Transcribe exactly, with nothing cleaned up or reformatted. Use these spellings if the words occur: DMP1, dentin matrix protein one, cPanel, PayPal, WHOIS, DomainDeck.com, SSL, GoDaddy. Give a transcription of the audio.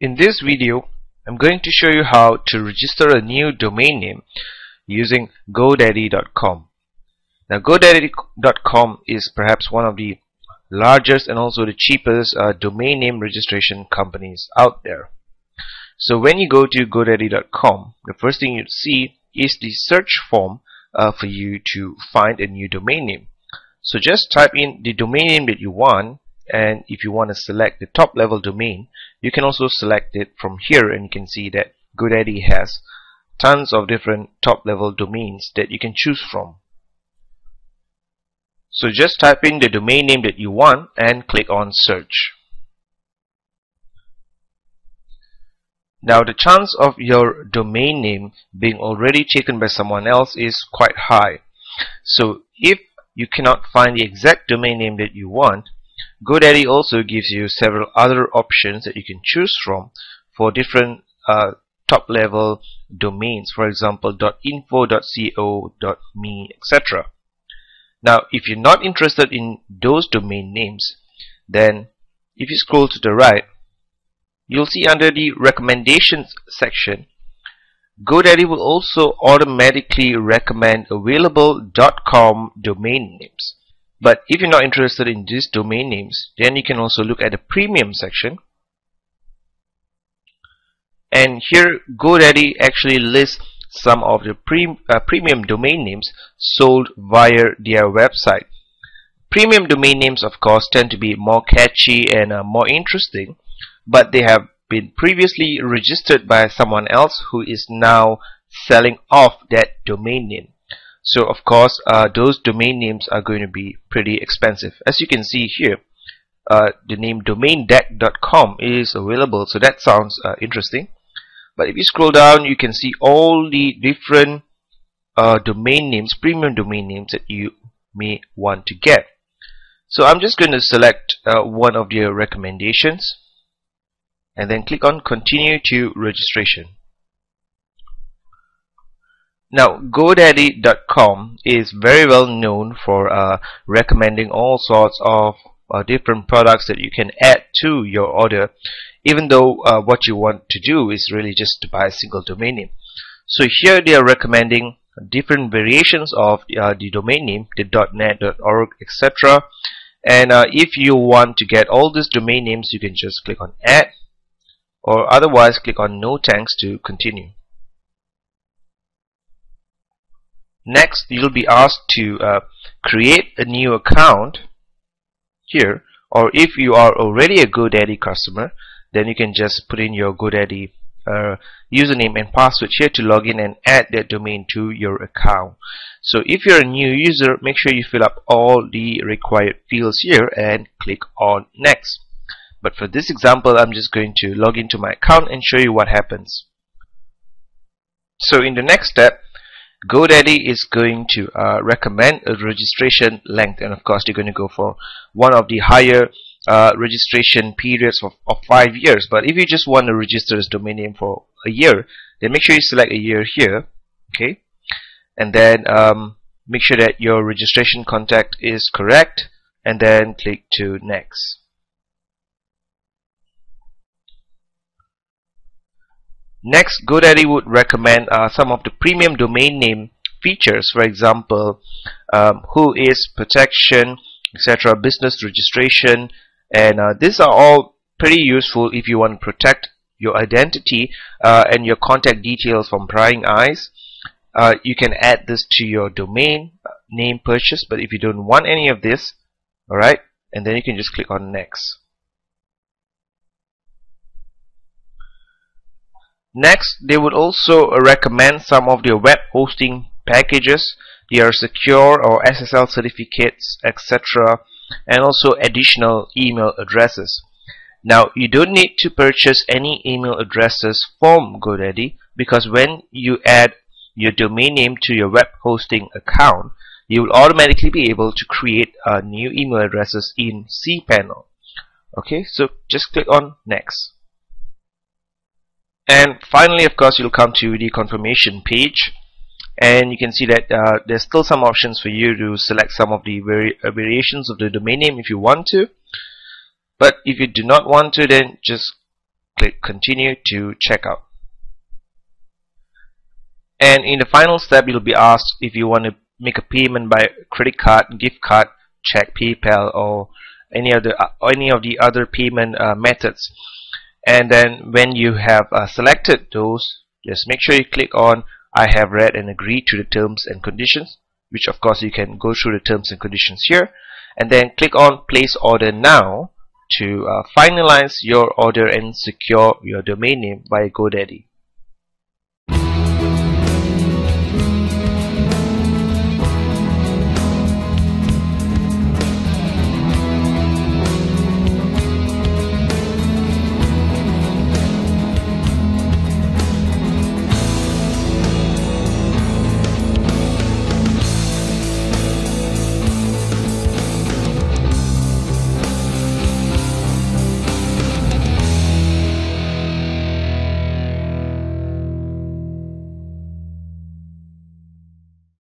In this video, I'm going to show you how to register a new domain name using GoDaddy dot com. Now, GoDaddy dot com is perhaps one of the largest and also the cheapest uh, domain name registration companies out there. So when you go to GoDaddy dot com, the first thing you'd see is the search form uh, for you to find a new domain name. So just type in the domain name that you want, and if you want to select the top level domain, you can also select it from here, and you can see that GoDaddy has tons of different top level domains that you can choose from. So just type in the domain name that you want and click on search. Now, the chance of your domain name being already taken by someone else is quite high. So if you cannot find the exact domain name that you want, GoDaddy also gives you several other options that you can choose from for different uh, top level domains, for example .info, .co, .me, et cetera. Now, if you're not interested in those domain names, then if you scroll to the right, you'll see under the recommendations section, GoDaddy will also automatically recommend available .com domain names. But if you're not interested in these domain names, then you can also look at the premium section. And here, GoDaddy actually lists some of the pre, uh, premium domain names sold via their website. Premium domain names, of course, tend to be more catchy and uh, more interesting, but they have been previously registered by someone else who is now selling off that domain name. So of course, uh, those domain names are going to be pretty expensive. As you can see here, uh, the name Domain Deck dot com is available, so that sounds uh, interesting. But if you scroll down, you can see all the different uh, domain names, premium domain names that you may want to get. So I'm just going to select uh, one of their recommendations and then click on continue to registration. Now, GoDaddy dot com is very well known for uh, recommending all sorts of uh, different products that you can add to your order, even though uh, what you want to do is really just to buy a single domain name. So here they are recommending different variations of uh, the domain name, the .net, .org, et cetera. And uh, if you want to get all these domain names, you can just click on add, or otherwise click on no thanks to continue. Next, you'll be asked to uh, create a new account here, or if you are already a GoDaddy customer, then you can just put in your GoDaddy uh, username and password here to log in and add that domain to your account. So if you're a new user, make sure you fill up all the required fields here and click on next. But for this example, I'm just going to log into my account and show you what happens. So in the next step, GoDaddy is going to uh, recommend a registration length, and of course they're going to go for one of the higher uh, registration periods of, of five years. But if you just want to register as domain name for a year, then make sure you select a year here, okay? And then um, make sure that your registration contact is correct, and then click to next. Next, GoDaddy would recommend uh, some of the premium domain name features, for example, um, whois, protection, et cetera, business registration, and uh, these are all pretty useful if you want to protect your identity uh, and your contact details from prying eyes. Uh, you can add this to your domain name purchase, but if you don't want any of this, alright, and then you can just click on next. Next, they would also recommend some of their web hosting packages, their secure or S S L certificates, et cetera, and also additional email addresses. Now, you don't need to purchase any email addresses from GoDaddy, because when you add your domain name to your web hosting account, you will automatically be able to create uh, new email addresses in cPanel. Okay, so just click on next. And finally, of course, you'll come to the confirmation page, and you can see that uh, there's still some options for you to select some of the vari uh, variations of the domain name if you want to. But if you do not want to, then just click continue to checkout. And in the final step, you'll be asked if you want to make a payment by credit card, gift card, check, PayPal, or any other any of the other payment uh, methods. And then when you have uh, selected those, just make sure you click on I have read and agreed to the terms and conditions, which of course you can go through the terms and conditions here, and then click on place order now to uh, finalize your order and secure your domain name by GoDaddy.